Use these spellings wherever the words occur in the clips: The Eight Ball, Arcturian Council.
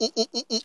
Greetings.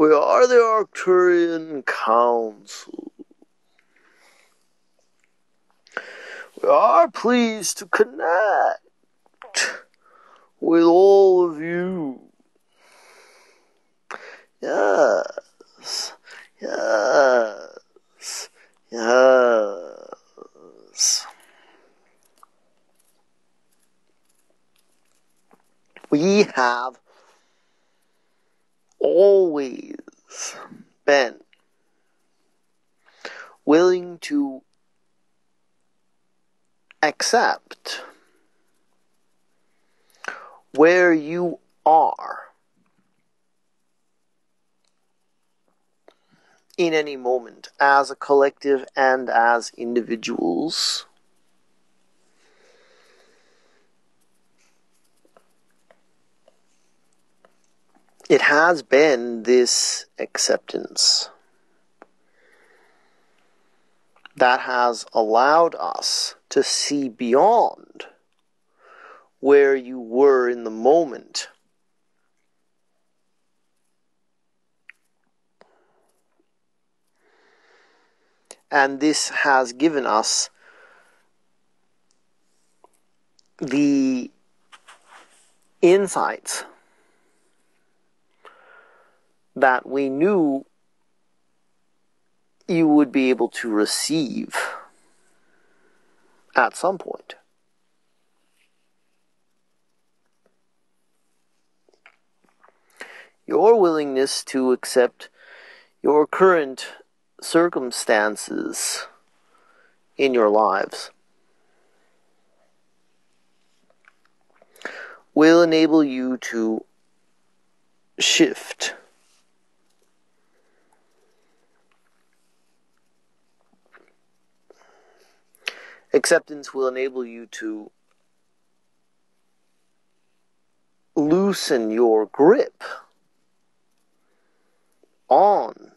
We are the Arcturian Council. We are pleased to connect with all of you. Yes. Yes. Yes. We have always been willing to accept where you are in any moment, as a collective and as individuals. It has been this acceptance that has allowed us to see beyond where you were in the moment . And this has given us the insights that we knew you would be able to receive at some point. Your willingness to accept your current circumstances in your lives will enable you to shift . Acceptance will enable you to loosen your grip on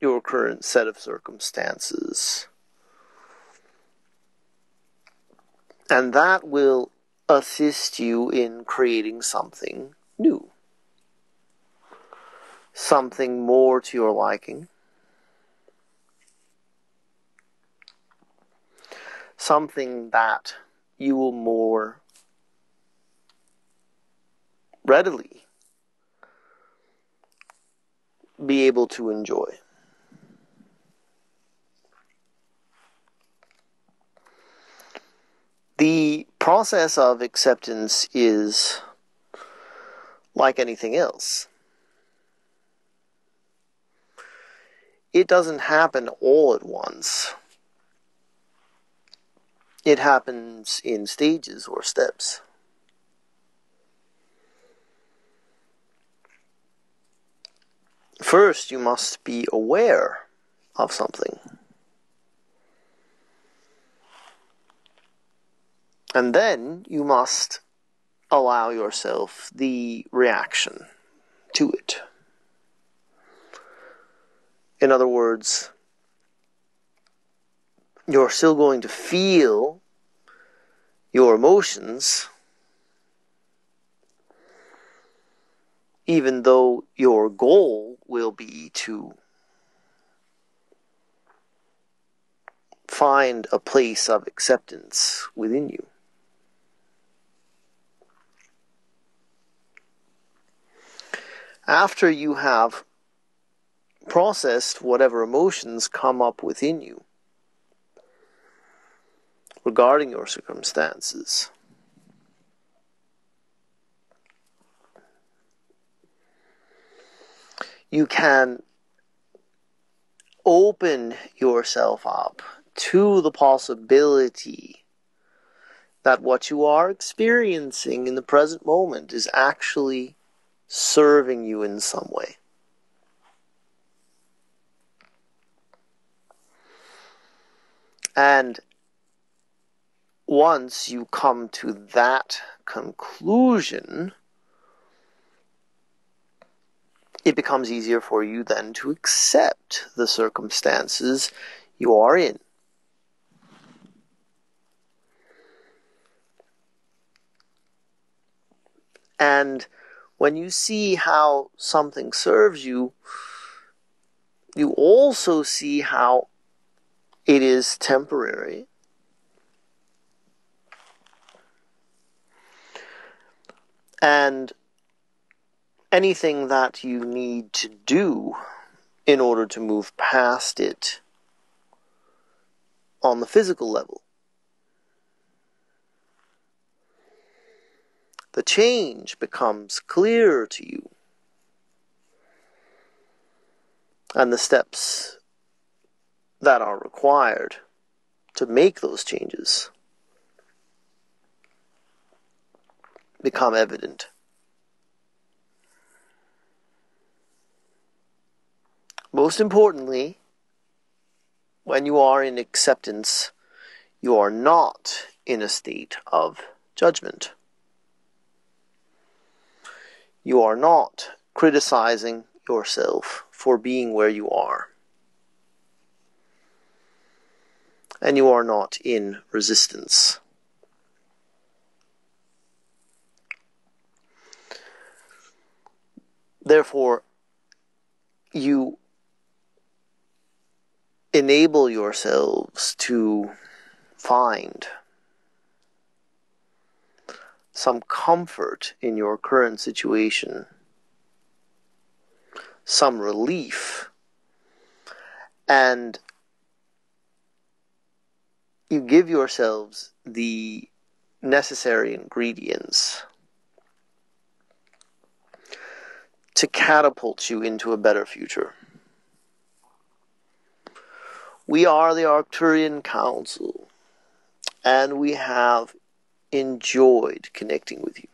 your current set of circumstances, and that will assist you in creating something new, something more to your liking, something that you will more readily be able to enjoy. The process of acceptance is like anything else. It doesn't happen all at once. It happens in stages or steps. First, you must be aware of something. And then you must allow yourself the reaction to it. In other words, you're still going to feel your emotions, even though your goal will be to find a place of acceptance within you. After you have processed whatever emotions come up within you regarding your circumstances, you can open yourself up to the possibility that what you are experiencing in the present moment is actually serving you in some way. And once you come to that conclusion, it becomes easier for you then to accept the circumstances you are in. And when you see how something serves you, you also see how it is temporary. And anything that you need to do in order to move past it on the physical level. The change becomes clearer to you, and the steps that are required to make those changes become evident. Most importantly, when you are in acceptance, you are not in a state of judgment. You are not criticizing yourself for being where you are. And you are not in resistance. Therefore, you enable yourselves to find some comfort in your current situation, some relief, and you give yourselves the necessary ingredients to catapult you into a better future. We are the Arcturian Council, and we have enjoyed connecting with you.